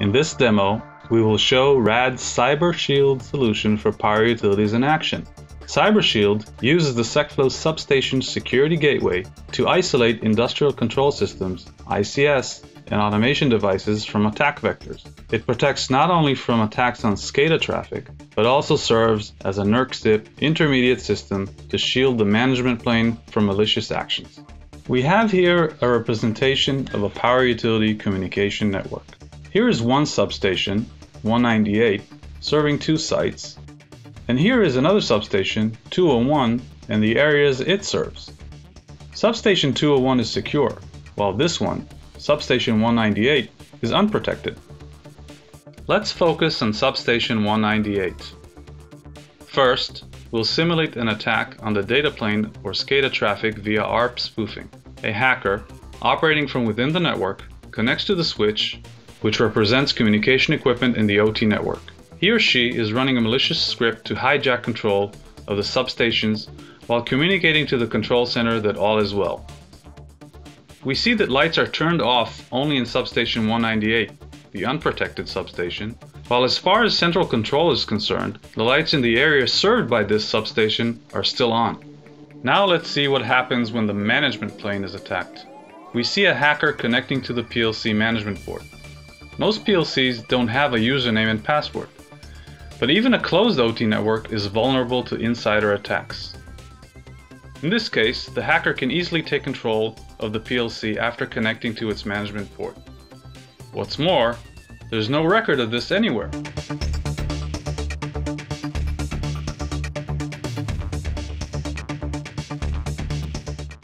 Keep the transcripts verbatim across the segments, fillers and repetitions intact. In this demo, we will show RAD's CyberShield solution for power utilities in action. CyberShield uses the SecFlow substation security gateway to isolate industrial control systems, I C S, and automation devices from attack vectors. It protects not only from attacks on SCADA traffic, but also serves as a NERC-C I P intermediate system to shield the management plane from malicious actions. We have here a representation of a power utility communication network. Here is one substation, one ninety-eight, serving two sites, and here is another substation, two oh one, and the areas it serves. Substation two oh one is secure, while this one, substation one ninety-eight, is unprotected. Let's focus on substation one ninety-eight. First, we'll simulate an attack on the data plane or SCADA traffic via A R P spoofing. A hacker, operating from within the network, connects to the switch, which represents communication equipment in the O T network. He or she is running a malicious script to hijack control of the substations while communicating to the control center that all is well. We see that lights are turned off only in substation one ninety-eight, the unprotected substation, while as far as central control is concerned, the lights in the area served by this substation are still on. Now let's see what happens when the management plane is attacked. We see a hacker connecting to the P L C management board. Most P L Cs don't have a username and password, but even a closed O T network is vulnerable to insider attacks. In this case, the hacker can easily take control of the P L C after connecting to its management port. What's more, there's no record of this anywhere.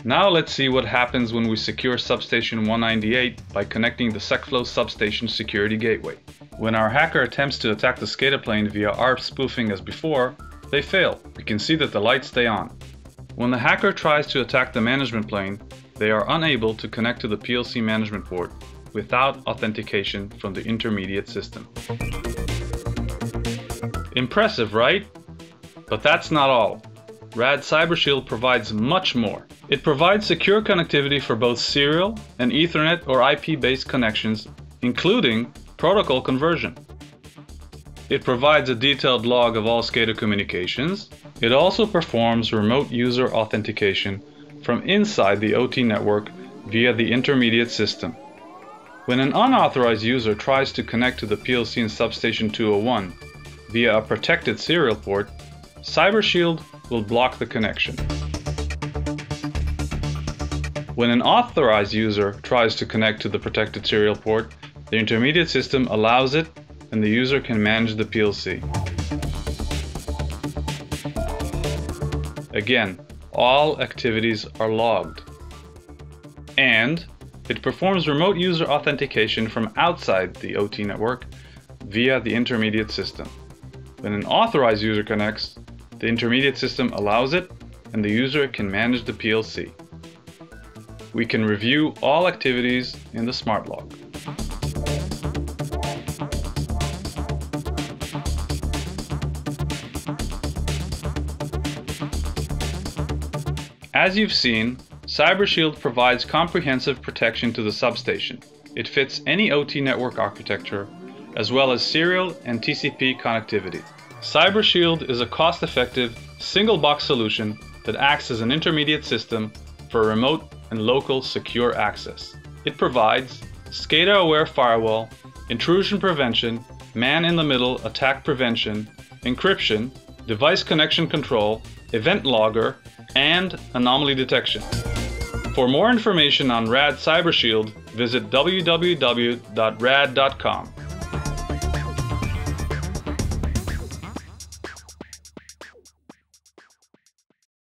Now let's see what happens when we secure substation one ninety-eight by connecting the SecFlow substation security gateway. When our hacker attempts to attack the SCADA plane via A R P spoofing as before, they fail. We can see that the lights stay on. When the hacker tries to attack the management plane, they are unable to connect to the P L C management board without authentication from the intermediate system. Impressive, right? But that's not all. RAD CyberShield provides much more. It provides secure connectivity for both serial and Ethernet or I P-based connections, including protocol conversion. It provides a detailed log of all SCADA communications. It also performs remote user authentication from inside the O T network via the intermediate system. When an unauthorized user tries to connect to the P L C in substation two oh one via a protected serial port, CyberShield will block the connection. When an authorized user tries to connect to the protected serial port, the intermediate system allows it, and the user can manage the P L C. Again, all activities are logged. And it performs remote user authentication from outside the O T network via the intermediate system. When an authorized user connects, the intermediate system allows it, and the user can manage the P L C. We can review all activities in the smart log. As you've seen, CyberShield provides comprehensive protection to the substation. It fits any O T network architecture, as well as serial and T C P connectivity. CyberShield is a cost-effective, single-box solution that acts as an intermediate system for remote and local secure access. It provides SCADA-aware firewall, intrusion prevention, man-in-the-middle attack prevention, encryption, device connection control, event logger, and anomaly detection. For more information on RAD CyberShield, visit w w w dot rad dot com.